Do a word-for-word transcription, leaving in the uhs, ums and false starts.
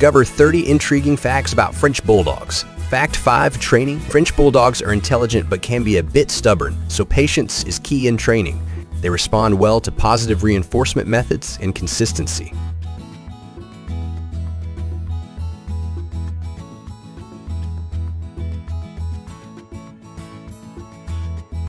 discover thirty intriguing facts about French Bulldogs. Fact five. Training. French Bulldogs are intelligent but can be a bit stubborn, so patience is key in training. They respond well to positive reinforcement methods and consistency.